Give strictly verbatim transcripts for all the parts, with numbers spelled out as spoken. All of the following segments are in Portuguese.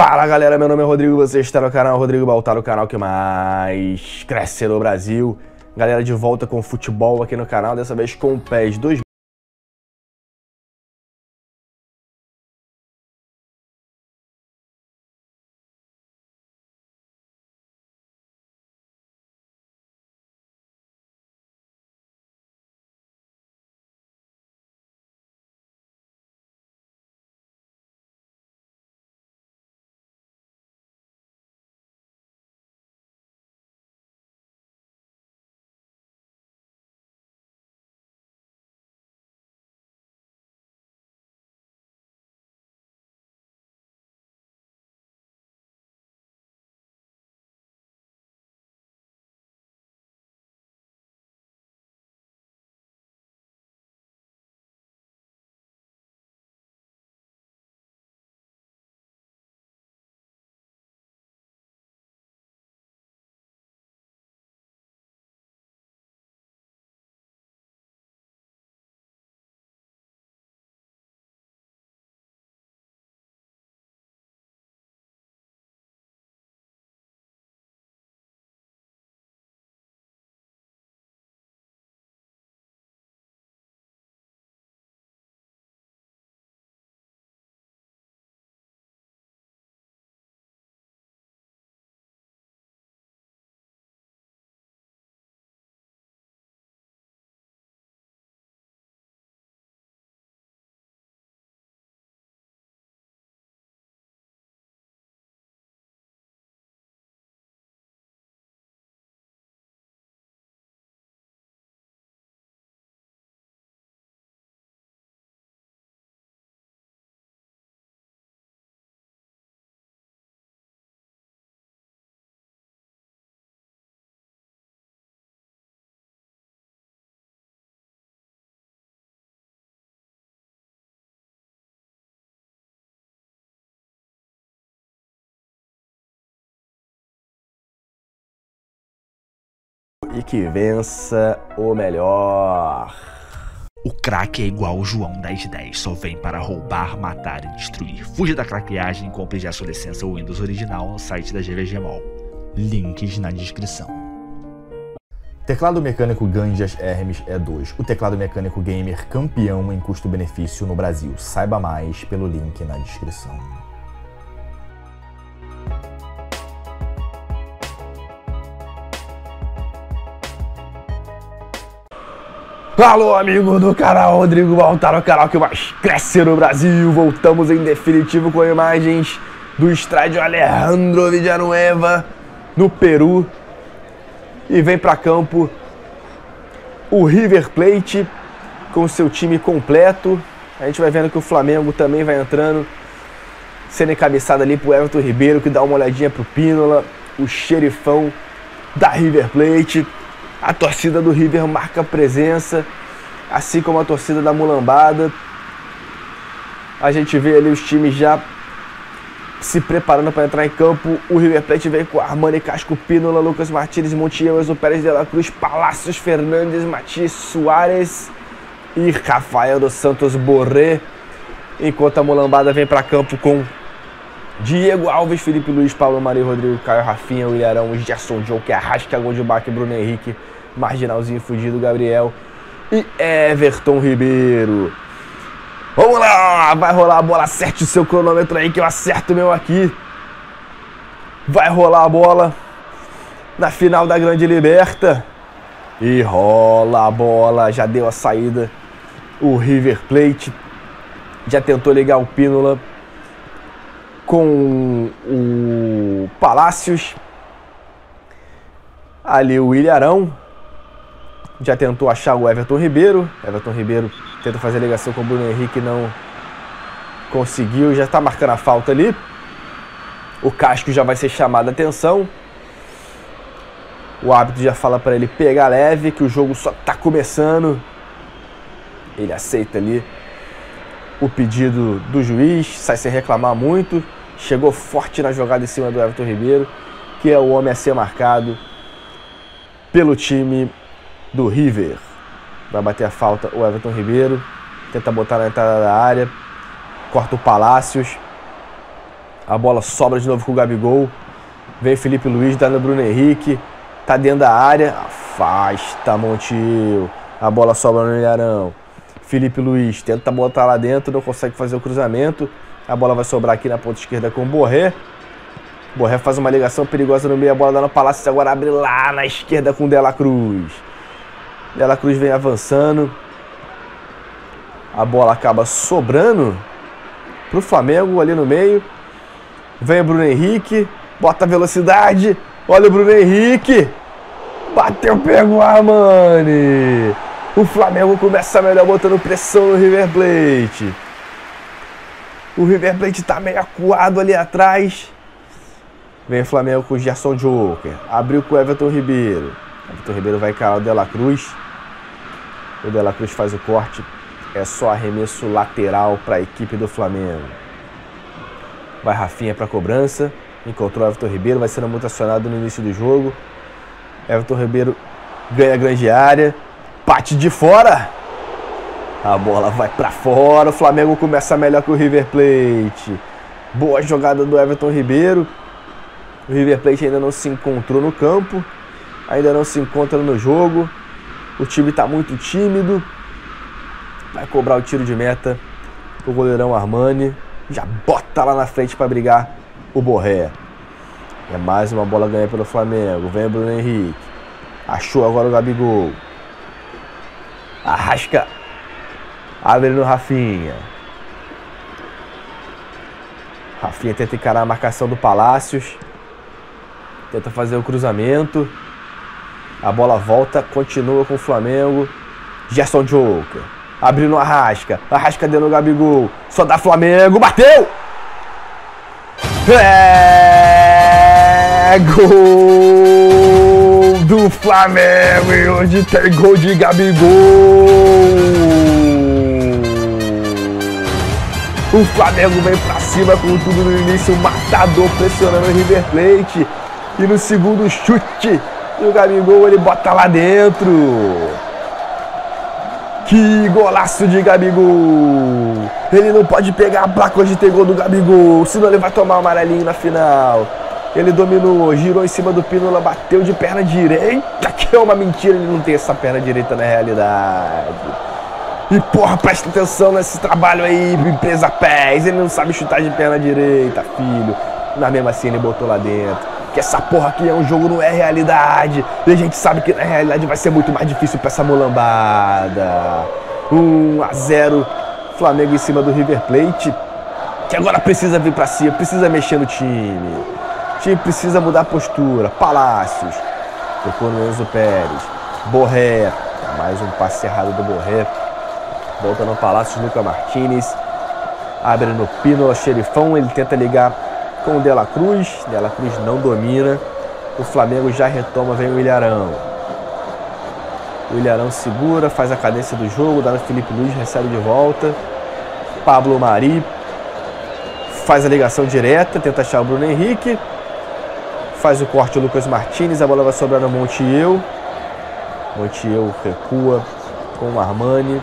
Fala galera, meu nome é Rodrigo e você está no canal Rodrigo Baltar, o canal que mais cresce no Brasil. Galera, de volta com futebol aqui no canal, dessa vez com o PES dois mil e vinte. E que vença o melhor. O craque é igual o João dez dez, só vem para roubar, matar e destruir. Fuja da craqueagem e compre já sua licença ou Windows original no site da G V G Mall. Links na descrição. Teclado mecânico Ganjas Hermes E dois, o teclado mecânico gamer campeão em custo-benefício no Brasil. Saiba mais pelo link na descrição. Alô, amigo do canal Rodrigo Baltar, o canal que mais cresce no Brasil. Voltamos em definitivo com imagens do estádio Alejandro Villanueva, no Peru. E vem para campo o River Plate com seu time completo. A gente vai vendo que o Flamengo também vai entrando, sendo encabeçado ali pro Everton Ribeiro, que dá uma olhadinha pro Pinola, o xerifão da River Plate. A torcida do River marca presença, assim como a torcida da Mulambada. A gente vê ali os times já se preparando para entrar em campo. O River Plate vem com Armani, Casco, Pinola, Lucas Martins, Montiel, Enzo Pérez, De La Cruz, Palacios, Fernandes, Matias Soares e Rafael dos Santos Borré. Enquanto a Mulambada vem para campo com Diego Alves, Felipe Luiz, Pablo Marí, Rodrigo Caio, Rafinha, Ilharão, Gerson, Joker Arrascaeta, gol de baque, Bruno Henrique, marginalzinho fudido, Gabriel e Everton Ribeiro. Vamos lá, vai rolar a bola, acerte o seu cronômetro aí que eu acerto o meu aqui. Vai rolar a bola na final da Grande Liberta. E rola a bola, já deu a saída o River Plate, já tentou ligar o Pínola com o Palacios. Ali o Ilharão já tentou achar o Everton Ribeiro. Everton Ribeiro tenta fazer a ligação com o Bruno Henrique, não conseguiu, já está marcando a falta ali. O Casco já vai ser chamado a atenção. O árbitro já fala para ele pegar leve, que o jogo só está começando. Ele aceita ali o pedido do juiz, sai sem reclamar muito. Chegou forte na jogada em cima do Everton Ribeiro, que é o homem a ser marcado pelo time do River. Vai bater a falta o Everton Ribeiro, tenta botar na entrada da área, corta o Palacios. A bola sobra de novo com o Gabigol. Vem Felipe Luiz, dá no Bruno Henrique. Tá dentro da área. Afasta, Montiel. A bola sobra no Ilharão. Felipe Luiz tenta botar lá dentro, não consegue fazer o cruzamento. A bola vai sobrar aqui na ponta esquerda com o Borré. Borré faz uma ligação perigosa no meio, a bola dá no Palacios, agora abre lá na esquerda com o De La Cruz. De La Cruz vem avançando. A bola acaba sobrando pro Flamengo ali no meio. Vem o Bruno Henrique, bota a velocidade. Olha o Bruno Henrique. Bateu, pegou a Armani. O Flamengo começa melhor botando pressão no River Plate. O River Plate tá meio acuado ali atrás. Vem o Flamengo com o Gerson Joker. Abriu com o Everton Ribeiro. O Everton Ribeiro vai encarar o De La Cruz. O De La Cruz faz o corte. É só arremesso lateral para a equipe do Flamengo. Vai Rafinha para a cobrança. Encontrou o Everton Ribeiro. Vai sendo muito acionado no início do jogo. Everton Ribeiro ganha a grande área. Bate de fora. A bola vai para fora. O Flamengo começa melhor que o River Plate. Boa jogada do Everton Ribeiro. O River Plate ainda não se encontrou no campo. Ainda não se encontra no jogo. O time está muito tímido. Vai cobrar o tiro de meta. O goleirão Armani já bota lá na frente para brigar o Borré. É mais uma bola ganha pelo Flamengo. Vem o Bruno Henrique. Achou agora o Gabigol. Arrasca. Abre no Rafinha. Rafinha tenta encarar a marcação do Palacios. Tenta fazer o cruzamento. A bola volta. Continua com o Flamengo. Gerson Joker. Abriu no Arrasca. Arrasca deu no Gabigol. Só dá Flamengo. Bateu! É gol do Flamengo. E hoje tem gol de Gabigol. O Flamengo vem pra cima com tudo no início. O matador pressionando o River Plate. E no segundo chute, o Gabigol ele bota lá dentro. Que golaço de Gabigol! Ele não pode pegar a placa hoje de ter gol do Gabigol, senão ele vai tomar o amarelinho na final. Ele dominou, girou em cima do Pinola, bateu de perna direita, que é uma mentira, ele não tem essa perna direita na realidade. E porra, presta atenção nesse trabalho aí, empresa PES, ele não sabe chutar de perna direita, filho. Na mesma assim ele botou lá dentro. Que essa porra aqui é um jogo, não é realidade. E a gente sabe que na realidade vai ser muito mais difícil pra essa mulambada. um a zero, Flamengo em cima do River Plate. Que agora precisa vir pra cima, precisa mexer no time. O time precisa mudar a postura. Palacios. Tocou no Enzo Pérez. Borré. Mais um passe errado do Borré. Volta no Palacios, Lucas Martins. Abre no Pino, xerifão. Ele tenta ligar com o De La Cruz. De La Cruz não domina. O Flamengo já retoma. Vem o Ilharão. O Ilharão segura, faz a cadência do jogo. Dá no Felipe Luiz, recebe de volta. Pablo Marí faz a ligação direta. Tenta achar o Bruno Henrique. Faz o corte o Lucas Martins. A bola vai sobrar no Montiel. Montiel recua com o Armani.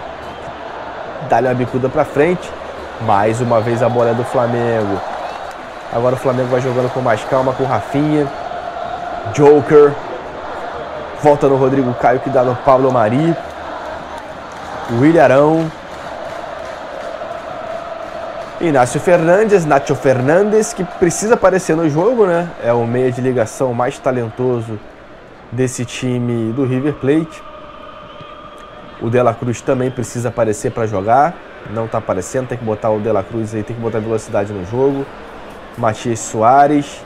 Dá-lhe uma bicuda pra frente. Mais uma vez a bola é do Flamengo. Agora o Flamengo vai jogando com mais calma, com Rafinha. Joker. Volta no Rodrigo Caio, que dá no Pablo Mari. O Ilharão. Nacho Fernández, Nacho Fernández, que precisa aparecer no jogo, né? É o meia de ligação mais talentoso desse time do River Plate. O De La Cruz também precisa aparecer para jogar. Não tá aparecendo, tem que botar o De La Cruz aí, tem que botar velocidade no jogo. Matias Soares,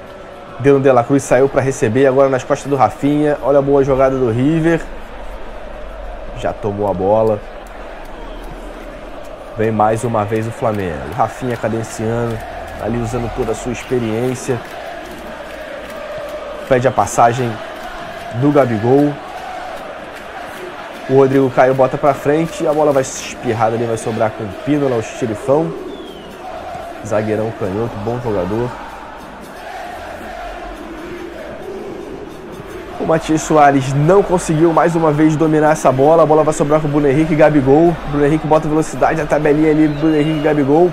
deu no De La Cruz, saiu para receber, agora nas costas do Rafinha. Olha a boa jogada do River. Já tomou a bola. Vem mais uma vez o Flamengo. Rafinha cadenciando, ali usando toda a sua experiência. Pede a passagem do Gabigol. O Rodrigo Caio bota para frente, a bola vai espirrada ali, vai sobrar com o Pinola, o xerifão. Zagueirão canhoto, bom jogador. O Matias Soares não conseguiu mais uma vez dominar essa bola. A bola vai sobrar com o Bruno Henrique e Gabigol. Bruno Henrique bota velocidade, a tabelinha ali, Bruno Henrique e Gabigol.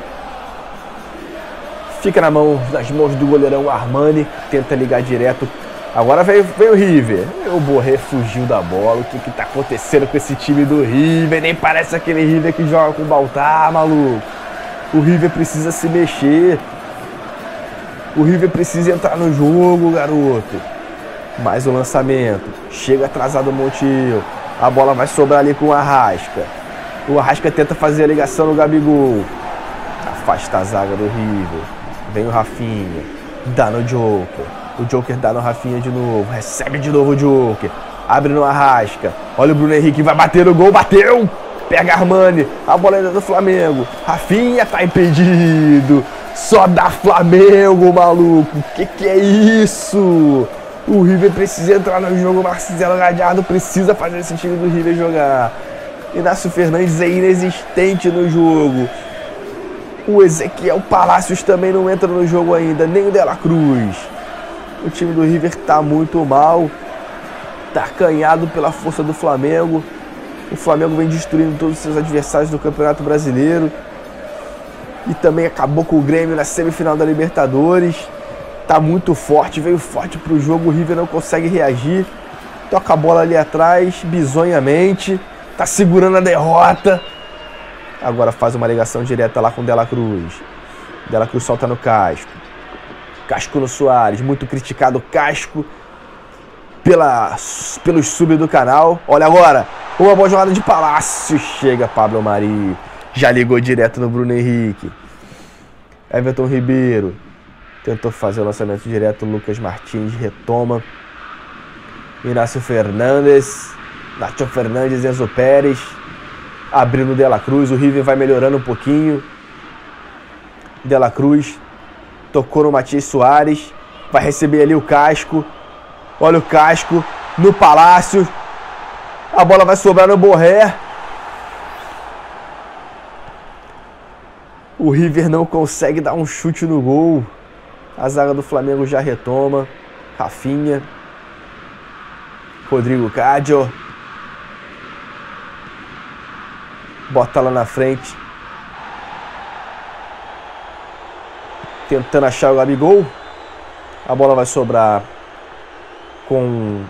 Estica na mão, nas mãos do goleirão Armani. Tenta ligar direto. Agora vem, vem o River. O Borré fugiu da bola. O que que tá acontecendo com esse time do River? Nem parece aquele River que joga com o Baltar, maluco. O River precisa se mexer. O River precisa entrar no jogo, garoto. Mais um lançamento. Chega atrasado o Montiel. A bola vai sobrar ali com o Arrasca. O Arrasca tenta fazer a ligação no Gabigol. Afasta a zaga do River. Vem o Rafinha. Dá no Joker. O Joker dá no Rafinha de novo. Recebe de novo o Joker. Abre no Arrasca. Olha o Bruno Henrique. Vai bater no gol. Bateu. Pega Armani. A bola ainda do Flamengo. Rafinha tá impedido. Só dá Flamengo, maluco. Que que é isso? O River precisa entrar no jogo. Marcelo Gallardo precisa fazer esse time do River jogar. E Nacho Fernández é inexistente no jogo. O Ezequiel Palacios também não entra no jogo ainda, nem o De La Cruz. O time do River tá muito mal. Tá acanhado pela força do Flamengo. O Flamengo vem destruindo todos os seus adversários do Campeonato Brasileiro. E também acabou com o Grêmio na semifinal da Libertadores. Tá muito forte, veio forte pro jogo. O River não consegue reagir. Toca a bola ali atrás, bizonhamente. Tá segurando a derrota. Agora faz uma ligação direta lá com o De La Cruz. De La Cruz solta no Casco. Casco no Soares. Muito criticado o Casco pela, pelos subs do canal. Olha agora. Uma boa jogada de Palácio. Chega Pablo Marí. Já ligou direto no Bruno Henrique. Everton Ribeiro. Tentou fazer o lançamento direto. Lucas Martins retoma. Nacho Fernández. Nacho Fernández e Enzo Pérez. Abrindo De La Cruz, o River vai melhorando um pouquinho. De La Cruz tocou no Matias Soares, vai receber ali o Casco. Olha o Casco no Palácio. A bola vai sobrar no Borré. O River não consegue dar um chute no gol. A zaga do Flamengo já retoma. Rafinha. Rodrigo Caio. Bota lá na frente. Tentando achar o Gabigol. A bola vai sobrar com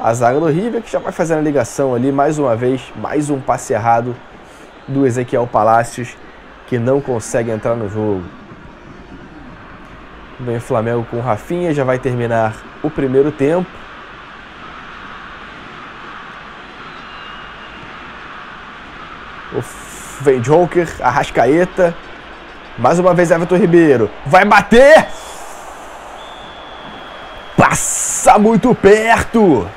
a zaga do River, que já vai fazendo a ligação ali. Mais uma vez, mais um passe errado do Ezequiel Palacios, que não consegue entrar no jogo. Vem o Flamengo com o Rafinha. Já vai terminar o primeiro tempo. Vem Joker, Arrascaeta. Mais uma vez Everton Ribeiro. Vai bater. Passa muito perto.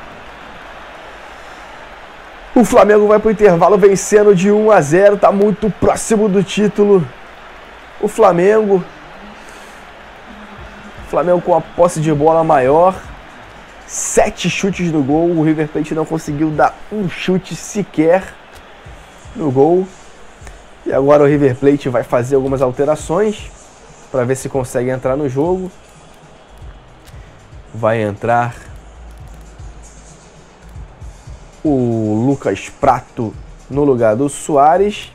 O Flamengo vai para o intervalo vencendo de um a zero. Tá muito próximo do título. O Flamengo. O Flamengo com a posse de bola maior. Sete chutes no gol. O River Plate não conseguiu dar um chute sequer no gol. E agora o River Plate vai fazer algumas alterações para ver se consegue entrar no jogo. Vai entrar o Lucas Pratto no lugar do Soares.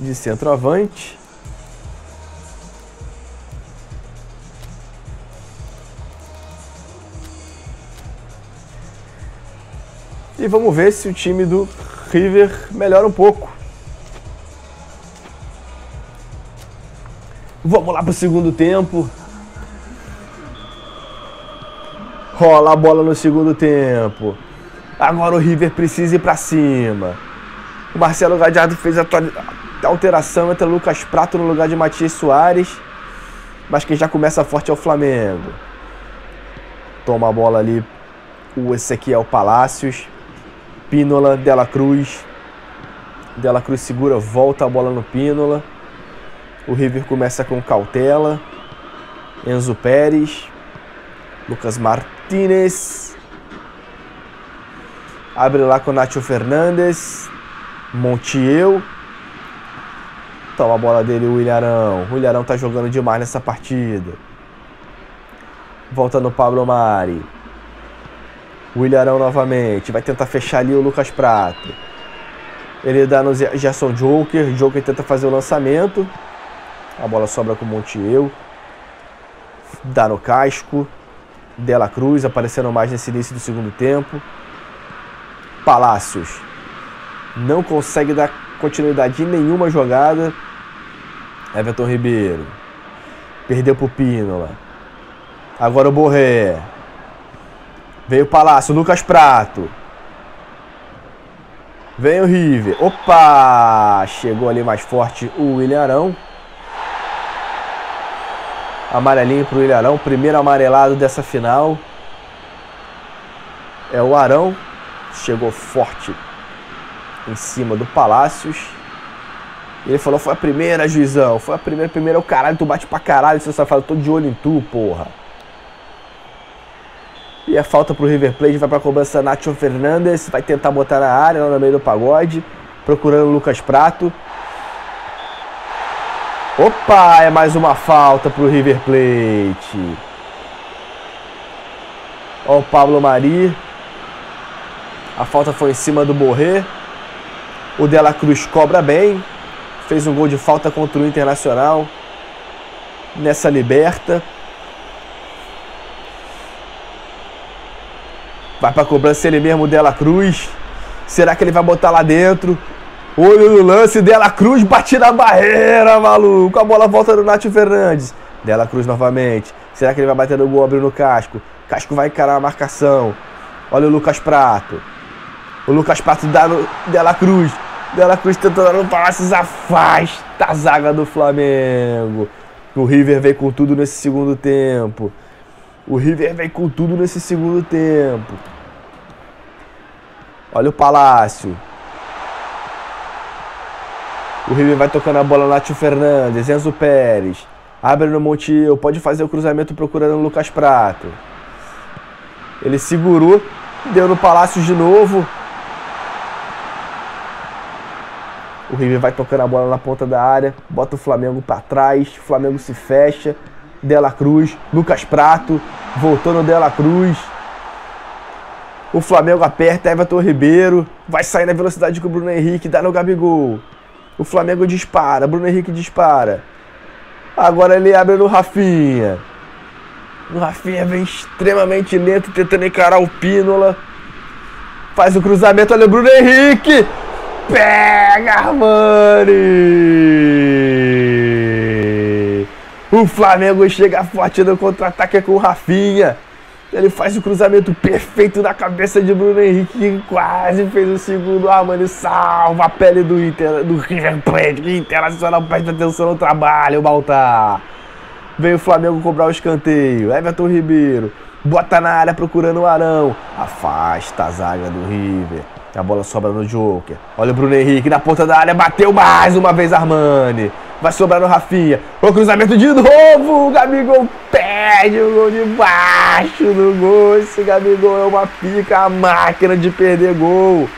De centroavante. E vamos ver se o time do River melhora um pouco. Vamos lá para o segundo tempo. Rola a bola no segundo tempo. Agora o River precisa ir para cima. O Marcelo Gallardo fez a alteração. Entra o Lucas Pratto no lugar de Matias Soares. Mas quem já começa forte é o Flamengo. Toma a bola ali o Ezequiel Palacios. Pinola, De La Cruz. De La Cruz segura, volta a bola no Pinola. O River começa com cautela. Enzo Pérez. Lucas Martins. Abre lá com Nacho Fernández. Montiel. Toma a bola dele o Ilharão. O Ilharão tá jogando demais nessa partida. Volta no Pablo Mari. O Ilharão novamente, vai tentar fechar ali o Lucas Pratto. Ele dá no Gerson Joker. Joker tenta fazer o lançamento. A bola sobra com o Montiel. Dá no Casco. De La Cruz aparecendo mais nesse início do segundo tempo. Palacios não consegue dar continuidade em nenhuma jogada. Everton Ribeiro perdeu pro Pinola. Agora o Borré. Veio o Palacios, Lucas Pratto. Vem o River. Opa! Chegou ali mais forte o Ilharão. Amarelinho para o Ilharão. Primeiro amarelado dessa final. É o Arão. Chegou forte em cima do Palacios. Ele falou, foi a primeira, juizão. Foi a primeira, primeira. O caralho, tu bate pra caralho, seu safado. Tô de olho em tu, porra. E a falta pro River Plate. Vai pra cobrança Nacho Fernández. Vai tentar botar na área, lá no meio do pagode. Procurando o Lucas Pratto. Opa, é mais uma falta pro River Plate. Ó o Pablo Marí. A falta foi em cima do Borré. O De La Cruz cobra bem. Fez um gol de falta contra o Internacional. Nessa liberta. Vai pra cobrança ele mesmo, De La Cruz. Será que ele vai botar lá dentro? Olho no lance, De La Cruz bate na barreira, maluco. A bola volta no Nacho Fernández. De La Cruz novamente. Será que ele vai bater no gol, abrindo no Casco? Casco vai encarar a marcação. Olha o Lucas Pratto. O Lucas Pratto dá no De La Cruz. De La Cruz tentando dar no Palacios. Afasta a zaga do Flamengo. O River vem com tudo nesse segundo tempo. O River vem com tudo nesse segundo tempo. Olha o Palacios. O River vai tocando a bola, Nacho Fernández, Enzo Pérez. Abre no Montiel, pode fazer o cruzamento procurando o Lucas Pratto. Ele segurou, deu no Palacios de novo. O River vai tocando a bola na ponta da área, bota o Flamengo para trás, o Flamengo se fecha. De La Cruz, Lucas Pratto, voltou no De La Cruz. O Flamengo aperta, Everton Ribeiro, vai sair na velocidade com o Bruno Henrique, dá no Gabigol. O Flamengo dispara, Bruno Henrique dispara. Agora ele abre no Rafinha. O Rafinha vem extremamente lento, tentando encarar o Pinola. Faz o cruzamento, olha o Bruno Henrique. Pega, Armani. O Flamengo chega forte no contra-ataque com o Rafinha. Ele faz o cruzamento perfeito na cabeça de Bruno Henrique, que quase fez o segundo. Armani salva a pele do Inter, do River Plate. Internacional presta atenção no trabalho, Baltar. Vem o Flamengo cobrar o escanteio. Everton Ribeiro bota na área procurando o Arão. Afasta a zaga do River. A bola sobra no Joker. Olha o Bruno Henrique na ponta da área. Bateu mais uma vez Armani. Vai sobrar no Rafinha. O cruzamento de novo. O Gabigol perde o gol de baixo do gol. Esse Gabigol é uma pica, a máquina de perder gol.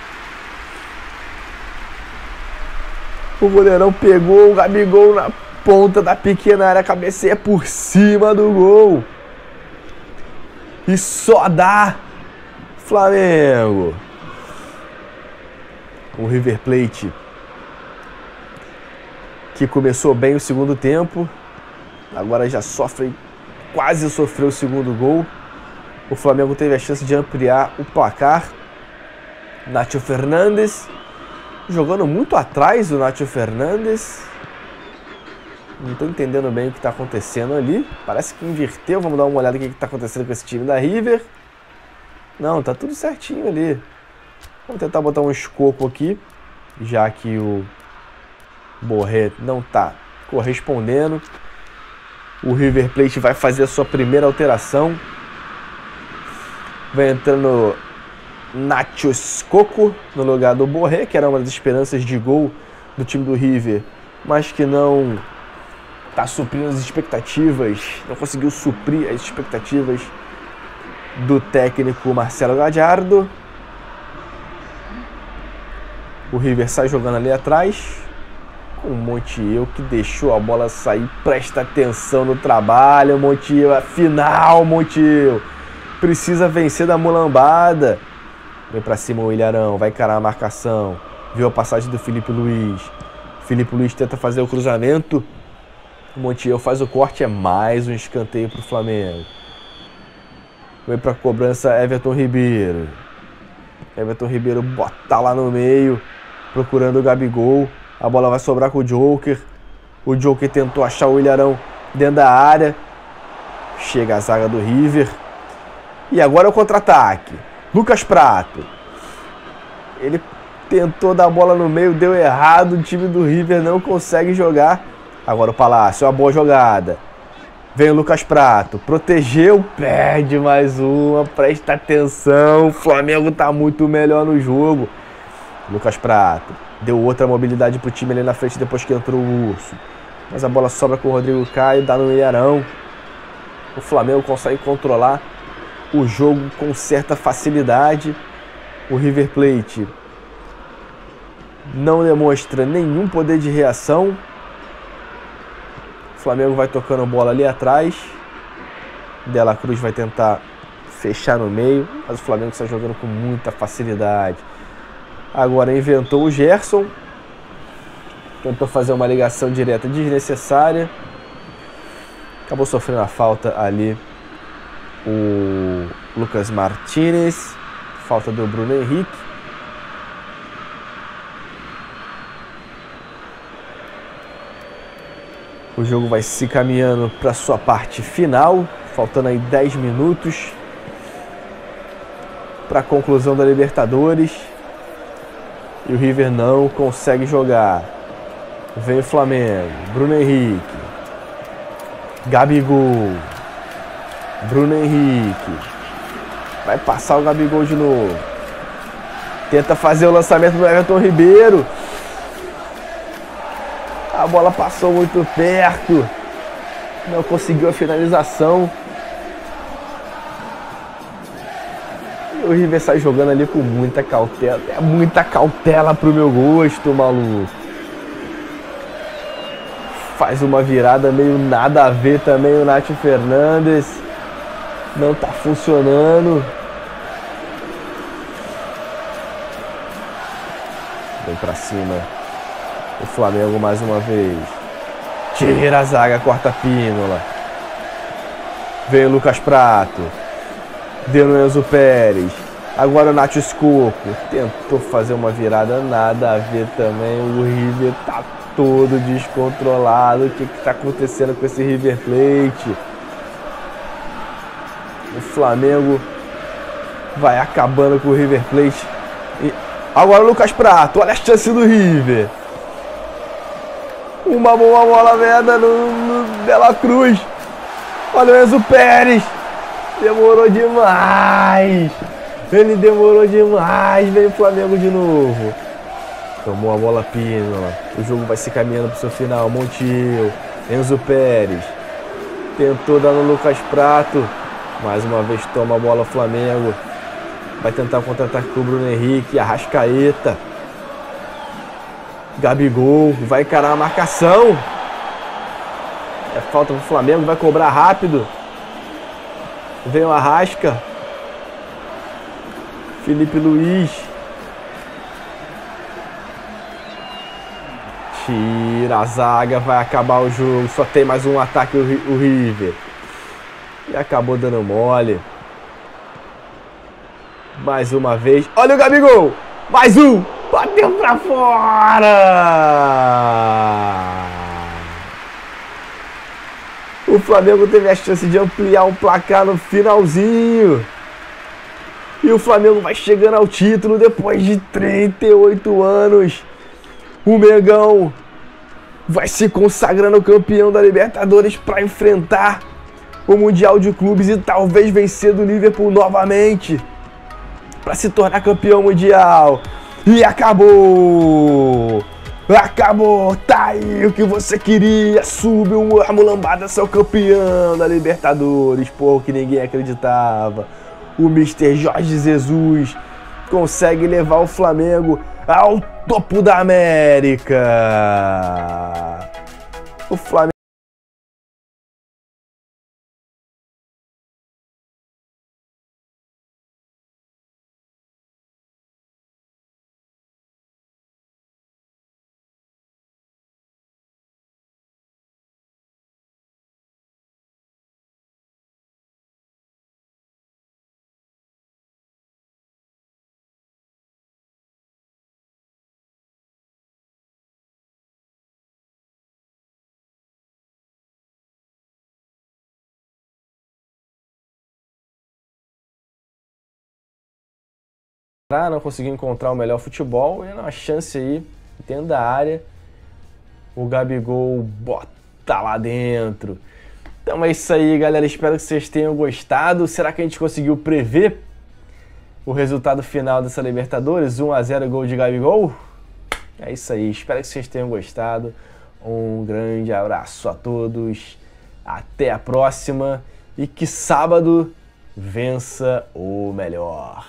O goleirão pegou o Gabigol na ponta da pequena área. Cabeceia por cima do gol. E só dá Flamengo. O River Plate, que começou bem o segundo tempo, agora já sofre, quase sofreu o segundo gol. O Flamengo teve a chance de ampliar o placar. Nacho Fernández, jogando muito atrás o Nacho Fernández. Não estou entendendo bem o que está acontecendo ali. Parece que inverteu, vamos dar uma olhada no que está acontecendo com esse time da River. Não, tá tudo certinho ali. Vamos tentar botar um escopo aqui, já que o Borré não tá correspondendo. O River Plate vai fazer a sua primeira alteração. Vai entrando Nacho Coco no lugar do Borré, que era uma das esperanças de gol do time do River, mas que não tá suprindo as expectativas, não conseguiu suprir as expectativas do técnico Marcelo Gallardo. O River sai jogando ali atrás. O Montiel, que deixou a bola sair, presta atenção no trabalho, Montiel, é final, Montiel. Precisa vencer da mulambada. Vem pra cima o Ilharão, vai encarar a marcação. viu a passagem do Felipe Luiz. Felipe Luiz tenta fazer o cruzamento. O Montiel faz o corte, é mais um escanteio para o Flamengo. Vem para a cobrança Everton Ribeiro. Everton Ribeiro bota lá no meio, procurando o Gabigol. A bola vai sobrar com o Joker. O Joker tentou achar o Ilharão dentro da área. Chega a zaga do River. E agora é o contra-ataque. Lucas Pratto. Ele tentou dar a bola no meio, deu errado. O time do River não consegue jogar. Agora o Palacios, uma boa jogada. Vem o Lucas Pratto. Protegeu, perde mais uma. Presta atenção. O Flamengo tá muito melhor no jogo. Lucas Pratto. Deu outra mobilidade pro time ali na frente depois que entrou o Urso. Mas a bola sobra com o Rodrigo Caio, dá no Ilharão. O Flamengo consegue controlar o jogo com certa facilidade. O River Plate não demonstra nenhum poder de reação. O Flamengo vai tocando a bola ali atrás. De La Cruz vai tentar fechar no meio, mas o Flamengo está jogando com muita facilidade. Agora inventou o Gerson. Tentou fazer uma ligação direta desnecessária. Acabou sofrendo a falta ali o Lucas Martins. Falta do Bruno Henrique. O jogo vai se caminhando para sua parte final. Faltando aí dez minutos para a conclusão da Libertadores. E o River não consegue jogar. Vem o Flamengo. Bruno Henrique. Gabigol. Bruno Henrique. Vai passar o Gabigol de novo. Tenta fazer o lançamento do Everton Ribeiro. A bola passou muito perto. Não conseguiu a finalização. O River sai jogando ali com muita cautela. É muita cautela pro meu gosto, maluco. Faz uma virada meio nada a ver também o Nacho Fernández. Não tá funcionando. Vem pra cima o Flamengo mais uma vez. Tira a zaga, corta a Pinola. Vem o Lucas Pratto. Deu no Enzo Pérez. Agora o Nacho Escoco. Tentou fazer uma virada, nada a ver também. O River tá todo descontrolado. O que que tá acontecendo com esse River Plate? O Flamengo vai acabando com o River Plate. E agora o Lucas Pratto. Olha a chance do River. Uma boa bola merda no, no De La Cruz. Olha o Enzo Pérez. Demorou demais. Ele demorou demais. Veio o Flamengo de novo. Tomou a bola Pinola. O jogo vai se caminhando para o seu final. Montiel. Enzo Pérez. Tentou dar no Lucas Pratto. Mais uma vez toma a bola o Flamengo. Vai tentar o contra-ataque com o Bruno Henrique. Arrascaeta. Gabigol. Vai encarar a marcação. É falta para o Flamengo. Vai cobrar rápido. Vem o Arrasca. Felipe Luiz. Tira a zaga. Vai acabar o jogo. Só tem mais um ataque o River. E acabou dando mole. Mais uma vez. Olha o Gabigol. Mais um. Bateu pra fora. O Flamengo teve a chance de ampliar o placar no finalzinho. E o Flamengo vai chegando ao título depois de trinta e oito anos. O Mengão vai se consagrando campeão da Libertadores para enfrentar o Mundial de Clubes e talvez vencer do Liverpool novamente para se tornar campeão mundial. E acabou! Acabou, tá aí o que você queria, sube a Mulambada, seu campeão da Libertadores, porra, que ninguém acreditava. O mister Jorge Jesus consegue levar o Flamengo ao topo da América. O Flamengo... Não conseguiu encontrar o melhor futebol e na chance aí, dentro da área, o Gabigol bota lá dentro. Então é isso aí, galera. Espero que vocês tenham gostado. Será que a gente conseguiu prever o resultado final dessa Libertadores? um a zero, gol de Gabigol? É isso aí. Espero que vocês tenham gostado. Um grande abraço a todos. Até a próxima. E que sábado vença o melhor.